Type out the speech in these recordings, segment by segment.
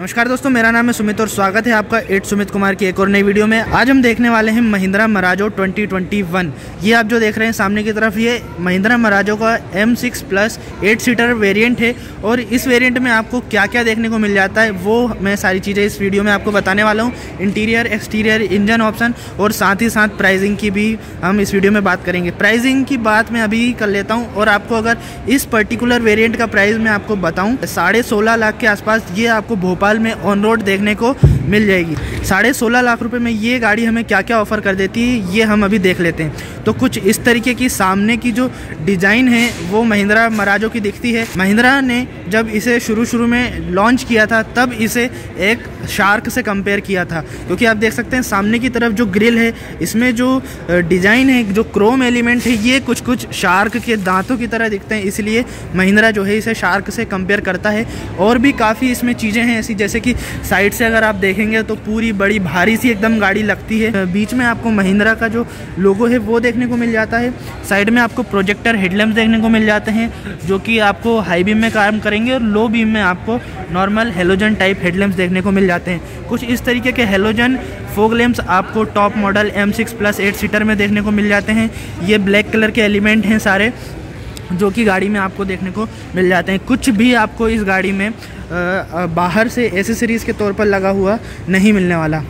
नमस्कार दोस्तों, मेरा नाम है सुमित और स्वागत है आपका 8 सुमित कुमार की एक और नई वीडियो में। आज हम देखने वाले हैं महिंद्रा मराजो 2021। ये आप जो देख रहे हैं सामने की तरफ, ये महिंद्रा मराजो का M6+ 8 सीटर वेरिएंट है और इस वेरिएंट में आपको क्या क्या देखने को मिल जाता है वो मैं सारी चीज़ें इस वीडियो में आपको बताने वाला हूँ। इंटीरियर, एक्सटीरियर, इंजन ऑप्शन और साथ ही साथ प्राइजिंग की भी हम इस वीडियो में बात करेंगे। प्राइजिंग की बात मैं अभी कर लेता हूँ और आपको अगर इस पर्टिकुलर वेरियंट का प्राइस मैं आपको बताऊँ 16.5 लाख के आसपास ये आपको भोपाल में ऑन रोड देखने को मिल जाएगी। 16.5 लाख रुपए में ये गाड़ी हमें क्या क्या ऑफर कर देती है ये हम अभी देख लेते हैं। तो कुछ इस तरीके की सामने की जो डिज़ाइन है वो महिंद्रा मराजो की दिखती है। महिंद्रा ने जब इसे शुरू में लॉन्च किया था तब इसे एक शार्क से कंपेयर किया था, क्योंकि आप देख सकते हैं सामने की तरफ जो ग्रिल है इसमें जो डिज़ाइन है, जो क्रोम एलिमेंट है, ये कुछ शार्क के दांतों की तरह दिखते हैं, इसलिए महिंद्रा जो है इसे शार्क से कंपेयर करता है। और भी काफ़ी इसमें चीज़ें हैं ऐसी, जैसे कि साइड से अगर आप देखेंगे तो पूरी बड़ी भारी सी एकदम गाड़ी लगती है। बीच में आपको महिंद्रा का जो लोगो है वो देखने को मिल जाता है। साइड में आपको प्रोजेक्टर हेडलैम्प देखने को मिल जाते हैं जो कि आपको हाई बीम में काम करेंगे और लो बीम में आपको नॉर्मल हेलोजन टाइप हेडलैम्प्स देखने को मिल जाते हैं। कुछ इस तरीके के हेलोजन फोग लैम्प्स आपको टॉप मॉडल M6+ 8 सीटर में देखने को मिल जाते हैं। ये ब्लैक कलर के एलिमेंट हैं सारे जो कि गाड़ी में आपको देखने को मिल जाते हैं। कुछ भी आपको इस गाड़ी में बाहर से एसेसरीज़ के तौर पर लगा हुआ नहीं मिलने वाला।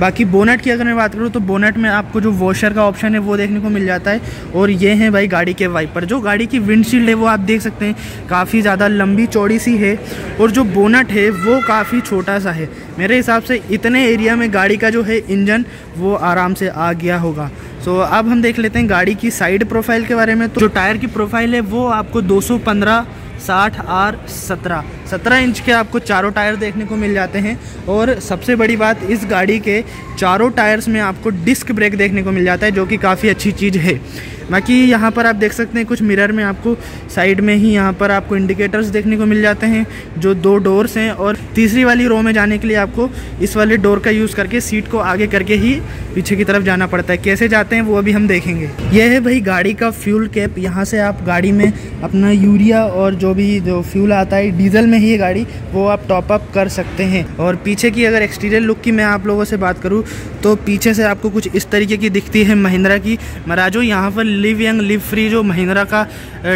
बाकी बोनट की अगर मैं बात करूँ तो बोनट में आपको जो वॉशर का ऑप्शन है वो देखने को मिल जाता है। और ये हैं भाई गाड़ी के वाइपर। जो गाड़ी की विंडशील्ड है वो आप देख सकते हैं काफ़ी ज़्यादा लंबी चौड़ी सी है और जो बोनट है वो काफ़ी छोटा सा है। मेरे हिसाब से इतने एरिया में गाड़ी का जो है इंजन वो आराम से आ गया होगा। तो अब हम देख लेते हैं गाड़ी की साइड प्रोफाइल के बारे में। तो जो टायर की प्रोफाइल है वो आपको 215/60R/17 इंच के आपको चारों टायर देखने को मिल जाते हैं। और सबसे बड़ी बात, इस गाड़ी के चारों टायर्स में आपको डिस्क ब्रेक देखने को मिल जाता है जो कि काफ़ी अच्छी चीज़ है। बाकी यहाँ पर आप देख सकते हैं कुछ मिरर में आपको साइड में ही यहाँ पर आपको इंडिकेटर्स देखने को मिल जाते हैं। जो 2 डोर्स हैं और तीसरी वाली रो में जाने के लिए आपको इस वाले डोर का यूज़ करके सीट को आगे करके ही पीछे की तरफ जाना पड़ता है। कैसे जाते हैं वो अभी हम देखेंगे। यह है भाई गाड़ी का फ्यूल कैप। यहाँ से आप गाड़ी में अपना यूरिया और जो फ्यूल आता है डीजल में ही ये गाड़ी वो आप टॉपअप कर सकते हैं। और पीछे की अगर एक्सटीरियर लुक की मैं आप लोगों से बात करूँ तो पीछे से आपको कुछ इस तरीके की दिखती है महिंद्रा की मराजो। यहाँ पर लिव यंग लिव फ्री जो महिंद्रा का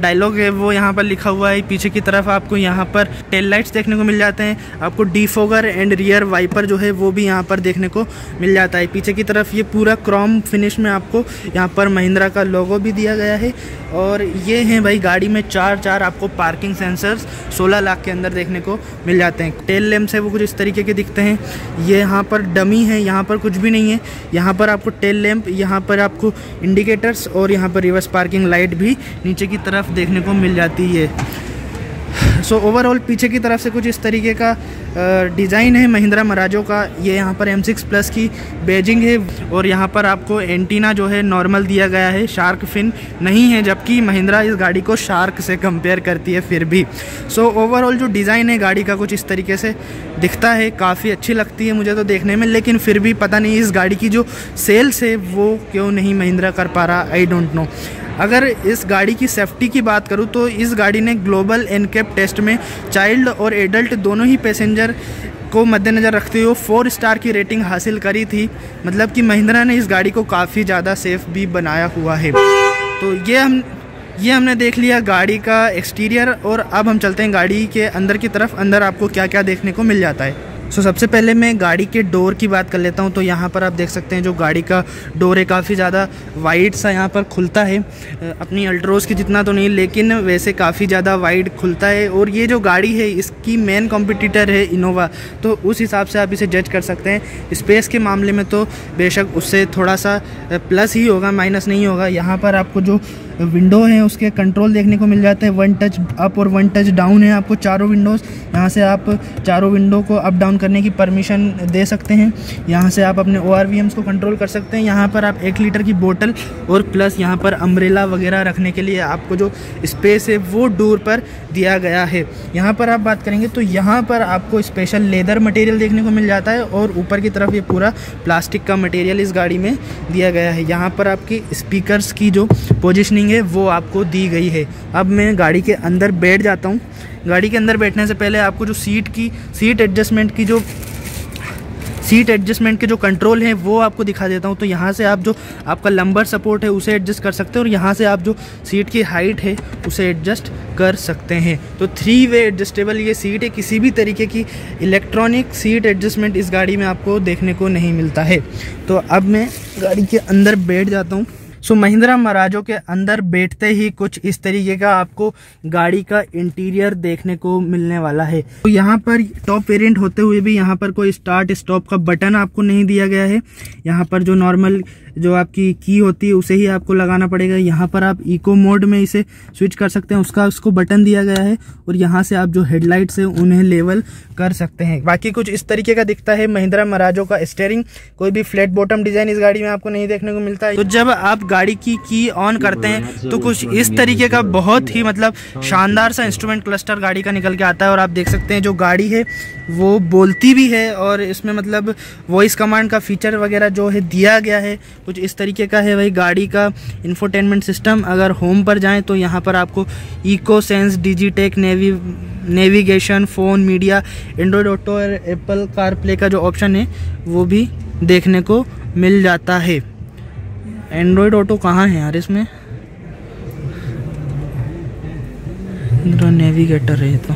डायलॉग है वो यहाँ पर लिखा हुआ है। पीछे की तरफ आपको यहाँ पर टेल लाइट्स देखने को मिल जाते हैं। आपको डीफोगर एंड रियर वाइपर जो है वो भी यहाँ पर देखने को मिल जाता है। पीछे की तरफ ये पूरा क्रोम फिनिश में आपको यहाँ पर महिंद्रा का लोगो भी दिया गया है। और ये हैं भाई गाड़ी में चार आपको पार्किंग सेंसर्स 16 लाख के अंदर देखने को मिल जाते हैं। टेल लैम्प्स है वो कुछ इस तरीके के दिखते हैं। ये यहाँ पर डमी है, यहाँ पर कुछ भी नहीं है। यहाँ पर आपको टेल लैम्प, यहाँ पर आपको इंडिकेटर्स और यहाँ पर रिवर्स पार्किंग लाइट भी नीचे की तरफ देखने को मिल जाती है। सो ओवरऑल पीछे की तरफ से कुछ इस तरीके का डिज़ाइन है महिंद्रा मराजो का। ये यहाँ पर M6+ की बेजिंग है और यहाँ पर आपको एंटीना जो है नॉर्मल दिया गया है, शार्क फिन नहीं है, जबकि महिंद्रा इस गाड़ी को शार्क से कंपेयर करती है फिर भी। सो ओवरऑल जो डिज़ाइन है गाड़ी का कुछ इस तरीके से दिखता है, काफ़ी अच्छी लगती है मुझे तो देखने में। लेकिन फिर भी पता नहीं इस गाड़ी की जो सेल्स है वो क्यों नहीं महिंद्रा कर पा रहा, आई डोंट नो। अगर इस गाड़ी की सेफ्टी की बात करूं तो इस गाड़ी ने ग्लोबल NCAP टेस्ट में चाइल्ड और एडल्ट दोनों ही पैसेंजर को मद्देनज़र रखते हुए 4 स्टार की रेटिंग हासिल करी थी। मतलब कि महिंद्रा ने इस गाड़ी को काफ़ी ज़्यादा सेफ भी बनाया हुआ है। तो ये हमने देख लिया गाड़ी का एक्सटीरियर और अब हम चलते हैं गाड़ी के अंदर की तरफ। अंदर आपको क्या क्या देखने को मिल जाता है। सो सबसे पहले मैं गाड़ी के डोर की बात कर लेता हूं। तो यहाँ पर आप देख सकते हैं जो गाड़ी का डोर है काफ़ी ज़्यादा वाइड सा यहाँ पर खुलता है। अपनी अल्ट्रोस की जितना तो नहीं, लेकिन वैसे काफ़ी ज़्यादा वाइड खुलता है। और ये जो गाड़ी है इसकी मेन कॉम्पिटिटर है इनोवा, तो उस हिसाब से आप इसे जज कर सकते हैं। स्पेस के मामले में तो बेशक उससे थोड़ा सा प्लस ही होगा, माइनस नहीं होगा। यहाँ पर आपको जो विंडो हैं उसके कंट्रोल देखने को मिल जाते हैं। 1 टच अप और 1 टच डाउन है आपको चारों विंडोज़। यहाँ से आप चारों विंडो को अप डाउन करने की परमिशन दे सकते हैं। यहाँ से आप अपने ORVMs को कंट्रोल कर सकते हैं। यहाँ पर आप 1 लीटर की बोतल और प्लस यहाँ पर अम्ब्रेला वगैरह रखने के लिए आपको जो स्पेस है वो डोर पर दिया गया है। यहाँ पर आप बात करेंगे तो यहाँ पर आपको स्पेशल लेदर मटेरियल देखने को मिल जाता है और ऊपर की तरफ ये पूरा प्लास्टिक का मटेरियल इस गाड़ी में दिया गया है। यहाँ पर आपकी स्पीकर्स की जो पोजिशनिंग है वो आपको दी गई है। अब मैं गाड़ी के अंदर बैठ जाता हूँ। गाड़ी के अंदर बैठने से पहले आपको जो सीट एडजस्टमेंट के जो कंट्रोल हैं वो आपको दिखा देता हूँ। तो यहाँ से आप जो आपका लंबर सपोर्ट है उसे एडजस्ट कर सकते हैं, और यहाँ से आप जो सीट की हाइट है उसे एडजस्ट कर सकते हैं। तो 3-वे एडजस्टेबल ये सीट है, किसी भी तरीके की इलेक्ट्रॉनिक सीट एडजस्टमेंट इस गाड़ी में आपको देखने को नहीं मिलता है। तो अब मैं गाड़ी के अंदर बैठ जाता हूँ। सो महिंद्रा मराजो के अंदर बैठते ही कुछ इस तरीके का आपको गाड़ी का इंटीरियर देखने को मिलने वाला है। तो यहाँ पर टॉप वेरिएंट होते हुए भी यहाँ पर कोई स्टार्ट स्टॉप का बटन आपको नहीं दिया गया है। यहाँ पर जो नॉर्मल जो आपकी की होती है उसे ही आपको लगाना पड़ेगा। यहाँ पर आप इको मोड में इसे स्विच कर सकते हैं, उसको बटन दिया गया है, और यहाँ से आप जो हेडलाइट्स है उन्हें लेवल कर सकते हैं। बाकी कुछ इस तरीके का दिखता है महिंद्रा मराजो का स्टेयरिंग। कोई भी फ्लैट बॉटम डिजाइन इस गाड़ी में आपको नहीं देखने को मिलता है। तो जब आप गाड़ी की की ऑन करते हैं तो कुछ इस तरीके का बहुत ही मतलब शानदार सा इंस्ट्रूमेंट क्लस्टर गाड़ी का निकल के आता है। और आप देख सकते हैं जो गाड़ी है वो बोलती भी है, और इसमें मतलब वॉइस कमांड का फीचर वगैरह जो है दिया गया है कुछ इस तरीके का है। भाई गाड़ी का इंफोटेनमेंट सिस्टम, अगर होम पर जाएं तो यहाँ पर आपको eco sense, Digitek, navigation, phone, media, Android auto और एप्पल कारप्ले का जो ऑप्शन है वो भी देखने को मिल जाता है। एंड्रॉयड ऑटो कहाँ है यार, इसमें नेविगेटर है तो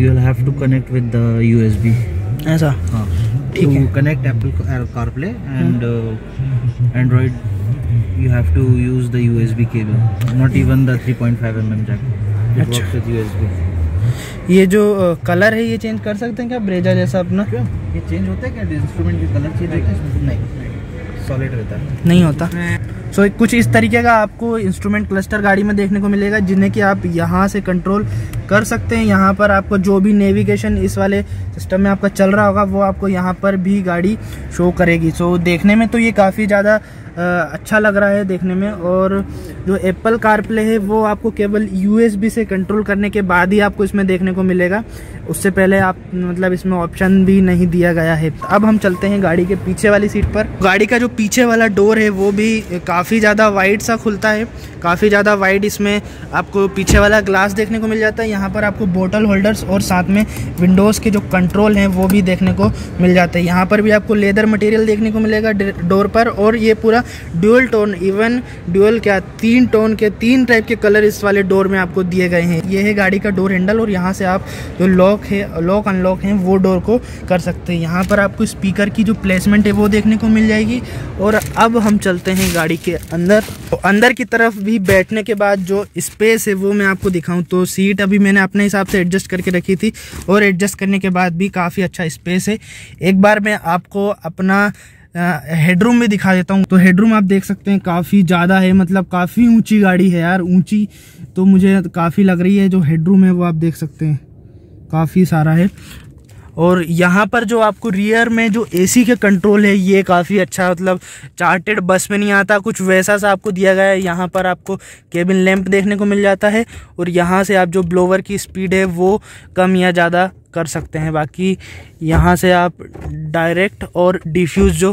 you'll have to connect with the USB ऐसा। हाँ ठीक है, connect Apple CarPlay and Android you have to use the USB cable, not even the 3.5mm jack, it works with USB। ये जो कलर है ये चेंज कर सकते हैं क्या, ब्रेजा जैसा अपना ये चेंज होता है क्या? इंस्ट्रूमेंट के कलर चेंज होता है? नहीं, सॉलिड रहता है, नहीं होता। सो कुछ इस तरीके का आपको इंस्ट्रूमेंट क्लस्टर गाड़ी में देखने को मिलेगा, जिन्हें कि आप यहाँ से कंट्रोल कर सकते हैं। यहाँ पर आपको जो भी नेविगेशन इस वाले सिस्टम में आपका चल रहा होगा वो आपको यहाँ पर भी गाड़ी शो करेगी। सो देखने में तो ये काफ़ी ज़्यादा अच्छा लग रहा है देखने में। और जो एप्पल कारप्ले है वो आपको केवल USB से कंट्रोल करने के बाद ही आपको इसमें देखने को मिलेगा, उससे पहले आप मतलब इसमें ऑप्शन भी नहीं दिया गया है। अब हम चलते हैं गाड़ी के पीछे वाली सीट पर। गाड़ी का जो पीछे वाला डोर है वो भी काफ़ी ज़्यादा वाइड सा खुलता है, काफ़ी ज़्यादा वाइड इसमें आपको पीछे वाला ग्लास देखने को मिल जाता है। यहाँ पर आपको बोटल होल्डर्स और साथ में विंडोज़ के जो कंट्रोल हैं वो भी देखने को मिल जाते हैं। यहाँ पर भी आपको लेदर मटेरियल देखने को मिलेगा डोर पर, और ये पूरा ड्यूअल टोन, इवन ड्यूअल क्या 3 टोन के 3 टाइप के कलर इस वाले डोर में आपको दिए गए हैं। ये है गाड़ी का डोर हैंडल, और यहाँ से आप जो लॉक है, लॉक अनलॉक है वो डोर को कर सकते हैं। यहाँ पर आपको स्पीकर की जो प्लेसमेंट है वो देखने को मिल जाएगी। और अब हम चलते हैं गाड़ी के अंदर। तो अंदर की तरफ भी बैठने के बाद जो स्पेस है वो मैं आपको दिखाऊं तो सीट अभी मैंने अपने हिसाब से एडजस्ट करके रखी थी, और एडजस्ट करने के बाद भी काफ़ी अच्छा स्पेस है। एक बार मैं आपको अपना हेडरूम में दिखा देता हूँ। तो हेडरूम आप देख सकते हैं काफ़ी ज़्यादा है, मतलब काफ़ी ऊंची गाड़ी है यार, ऊंची तो मुझे काफ़ी लग रही है। जो हेडरूम है वो आप देख सकते हैं काफ़ी सारा है। और यहाँ पर जो आपको रियर में जो AC के कंट्रोल है ये काफ़ी अच्छा, मतलब चार्टेड बस में नहीं आता, कुछ वैसा सा आपको दिया गया है। यहाँ पर आपको केबिन लैंप देखने को मिल जाता है, और यहाँ से आप जो ब्लोवर की स्पीड है वो कम या ज़्यादा कर सकते हैं। बाकी यहाँ से आप डायरेक्ट और डिफ्यूज़ जो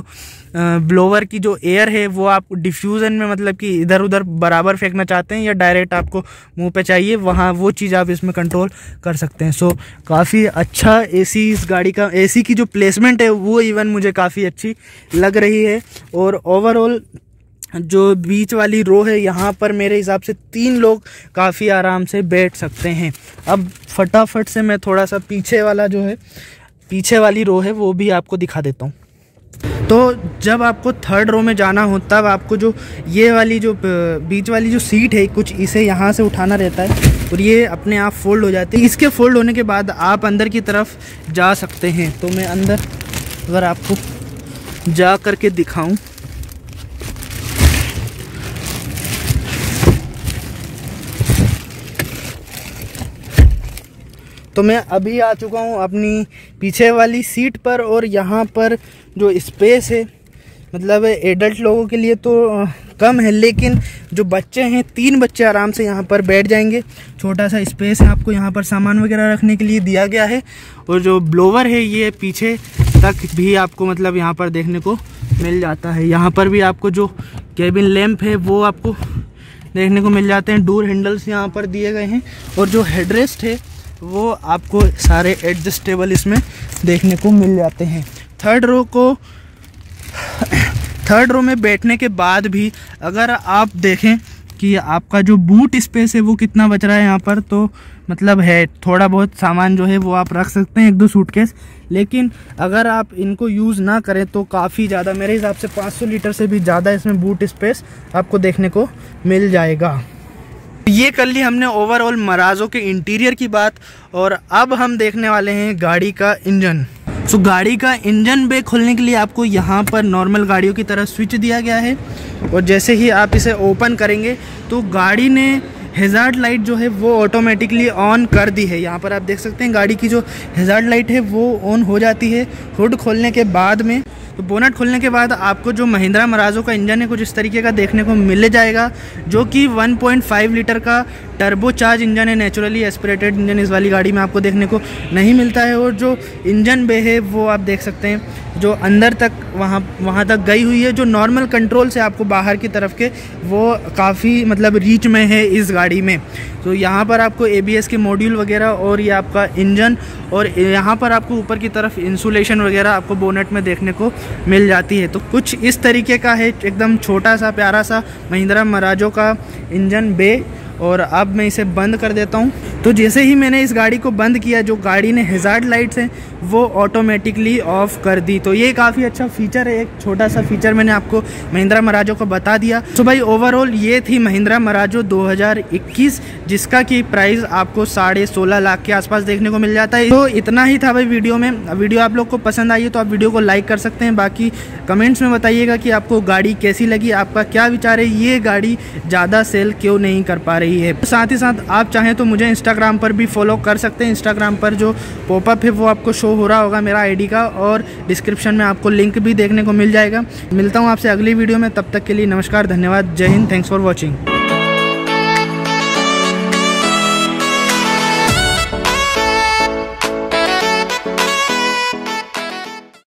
ब्लोवर की जो एयर है वो आप डिफ्यूज़न में मतलब कि इधर उधर बराबर फेंकना चाहते हैं या डायरेक्ट आपको मुंह पे चाहिए वहाँ, वो चीज़ आप इसमें कंट्रोल कर सकते हैं। सो काफ़ी अच्छा AC इस गाड़ी का, AC की जो प्लेसमेंट है वो इवन मुझे काफ़ी अच्छी लग रही है। और ओवरऑल जो बीच वाली रो है यहाँ पर मेरे हिसाब से 3 लोग काफ़ी आराम से बैठ सकते हैं। अब फटाफट से मैं थोड़ा सा पीछे वाला जो है, पीछे वाली रो है वो भी आपको दिखा देता हूँ। तो जब आपको 3rd रो में जाना हो तब आपको जो ये वाली जो बीच वाली जो सीट है कुछ इसे यहाँ से उठाना रहता है, और ये अपने आप फोल्ड हो जाती है। इसके फोल्ड होने के बाद आप अंदर की तरफ जा सकते हैं। तो मैं अंदर अगर आपको जा करके दिखाऊँ तो मैं अभी आ चुका हूँ अपनी पीछे वाली सीट पर, और यहाँ पर जो स्पेस है मतलब एडल्ट लोगों के लिए तो कम है, लेकिन जो बच्चे हैं 3 बच्चे आराम से यहाँ पर बैठ जाएंगे। छोटा सा स्पेस है, आपको यहाँ पर सामान वगैरह रखने के लिए दिया गया है। और जो ब्लोवर है ये पीछे तक भी आपको मतलब यहाँ पर देखने को मिल जाता है। यहाँ पर भी आपको जो केबिन लैम्प है वो आपको देखने को मिल जाते हैं। डोर हैंडल्स यहाँ पर दिए गए हैं और जो हेडरेस्ट है वो आपको सारे एडजस्टेबल इसमें देखने को मिल जाते हैं। थर्ड रो में बैठने के बाद भी अगर आप देखें कि आपका जो बूट स्पेस है वो कितना बच रहा है यहाँ पर, तो मतलब है थोड़ा बहुत सामान जो है वो आप रख सकते हैं, एक दो सूटकेस। लेकिन अगर आप इनको यूज़ ना करें तो काफ़ी ज़्यादा, मेरे हिसाब से 500 लीटर से भी ज़्यादा इसमें बूट स्पेस आपको देखने को मिल जाएगा। ये कर ली हमने ओवरऑल मराज़ो के इंटीरियर की बात, और अब हम देखने वाले हैं गाड़ी का इंजन। सो गाड़ी का इंजन ब्रेक खोलने के लिए आपको यहाँ पर नॉर्मल गाड़ियों की तरह स्विच दिया गया है, और जैसे ही आप इसे ओपन करेंगे तो गाड़ी ने हैज़ार्ड लाइट जो है वो ऑटोमेटिकली ऑन कर दी है। यहाँ पर आप देख सकते हैं गाड़ी की जो हैज़ार्ड लाइट है वो ऑन हो जाती है हुड खोलने के बाद में। तो बोनट खोलने के बाद आपको जो महिंद्रा मराज़ो का इंजन है कुछ इस तरीके का देखने को मिल जाएगा, जो कि 1.5 लीटर का टर्बोचार्ज इंजन है। नेचुरली एस्पिरेटेड इंजन इस वाली गाड़ी में आपको देखने को नहीं मिलता है। और जो इंजन बे है वो आप देख सकते हैं जो अंदर तक वहाँ तक गई हुई है, जो नॉर्मल कंट्रोल से आपको बाहर की तरफ के वो काफ़ी मतलब रीच में है इस गाड़ी में। तो यहाँ पर आपको ABS के मॉड्यूल वगैरह और ये आपका इंजन, और यहाँ पर आपको ऊपर की तरफ इंसुलेशन वगैरह आपको बोनेट में देखने को मिल जाती है। तो कुछ इस तरीके का है एकदम छोटा सा प्यारा सा महिंद्रा मराज़ो का इंजन बे। और अब मैं इसे बंद कर देता हूँ। तो जैसे ही मैंने इस गाड़ी को बंद किया, जो गाड़ी ने हैज़ार्ड लाइट्स हैं वो ऑटोमेटिकली ऑफ़ कर दी। तो ये काफ़ी अच्छा फीचर है, एक छोटा सा फीचर मैंने आपको महिंद्रा मराज़ो को बता दिया। तो भाई ओवरऑल ये थी महिंद्रा मराज़ो 2021, जिसका कि प्राइस आपको 16.5 लाख के आसपास देखने को मिल जाता है। तो इतना ही था भाई वीडियो में। वीडियो आप लोग को पसंद आई है तो आप वीडियो को लाइक कर सकते हैं। बाकी कमेंट्स में बताइएगा कि आपको गाड़ी कैसी लगी, आपका क्या विचार है, ये गाड़ी ज़्यादा सेल क्यों नहीं कर पा रही है। साथ ही साथ आप चाहें तो मुझे इंस्टाग्राम पर भी फॉलो कर सकते हैं। इंस्टाग्राम पर जो पॉपअप है वो आपको शो हो रहा होगा मेरा आईडी का, और डिस्क्रिप्शन में आपको लिंक भी देखने को मिल जाएगा। मिलता हूँ आपसे अगली वीडियो में, तब तक के लिए नमस्कार, धन्यवाद, जय हिंद, थैंक्स फॉर वॉचिंग।